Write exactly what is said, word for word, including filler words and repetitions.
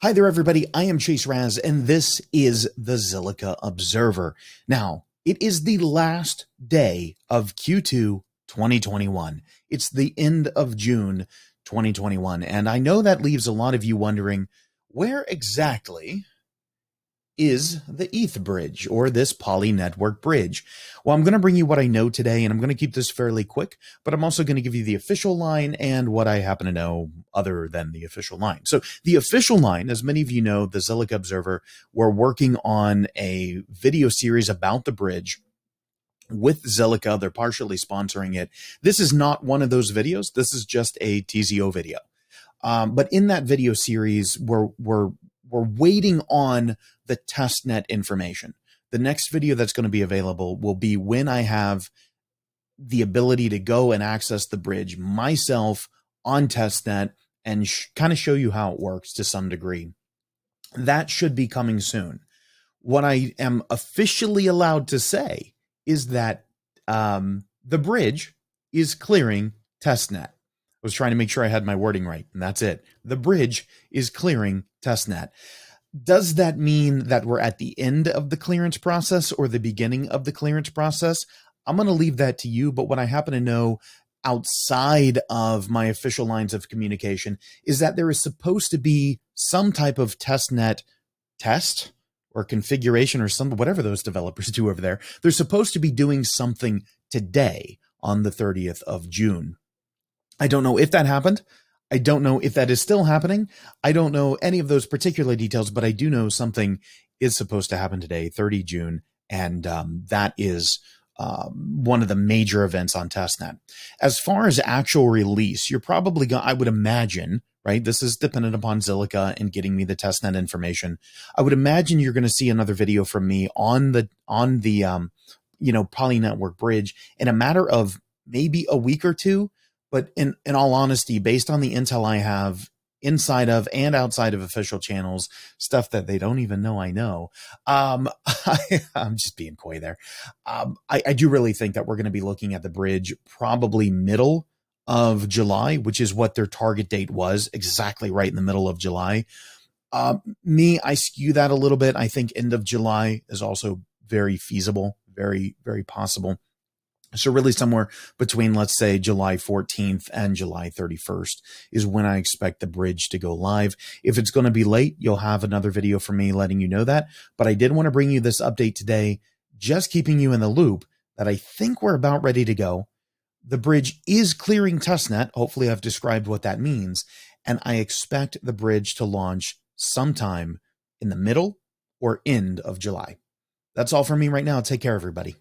Hi there, everybody. I am Chase Raz, and this is the Zilliqa Observer. Now, it is the last day of Q two twenty twenty-one. It's the end of June twenty twenty-one, and I know that leaves a lot of you wondering, where exactly is the E T H bridge or this Poly Network bridge? Well, I'm going to bring you what I know today, and I'm going to keep this fairly quick, but I'm also going to give you the official line and what I happen to know other than the official line. So the official line, as many of you know, the Zilliqa Observer, we're working on a video series about the bridge with Zilliqa. They're partially sponsoring it. This is not one of those videos. This is just a T Z O video. Um, but in that video series, we're, we're, we're waiting on the testnet information. The next video that's going to be available will be when I have the ability to go and access the bridge myself on testnet and kind of show you how it works to some degree. That should be coming soon. What I am officially allowed to say is that um, the bridge is clearing testnet. I was trying to make sure I had my wording right, and that's it. The bridge is clearing testnet. Does that mean that we're at the end of the clearance process or the beginning of the clearance process? I'm going to leave that to you, but what I happen to know outside of my official lines of communication is that there is supposed to be some type of testnet test or configuration or some, whatever those developers do over there. They're supposed to be doing something today on the thirtieth of June. I don't know if that happened. I don't know if that is still happening. I don't know any of those particular details, but I do know something is supposed to happen today, thirty June, and um, that is um, one of the major events on testnet. As far as actual release, you're probably going to, I would imagine, right? This is dependent upon Zilliqa and getting me the testnet information. I would imagine you're going to see another video from me on the, on the um, you know, Poly Network Bridge in a matter of maybe a week or two. But in, in all honesty, based on the intel I have inside of and outside of official channels, stuff that they don't even know I know, um, I, I'm just being coy there. Um, I, I do really think that we're going to be looking at the bridge probably middle of July, which is what their target date was, exactly right in the middle of July. Um, me, I skew that a little bit. I think end of July is also very feasible, very, very possible. So really somewhere between, let's say, July fourteenth and July thirty-first is when I expect the bridge to go live. If it's going to be late, you'll have another video from me letting you know that. But I did want to bring you this update today, just keeping you in the loop that I think we're about ready to go. The bridge is clearing testnet. Hopefully I've described what that means. And I expect the bridge to launch sometime in the middle or end of July. That's all for me right now. Take care, everybody.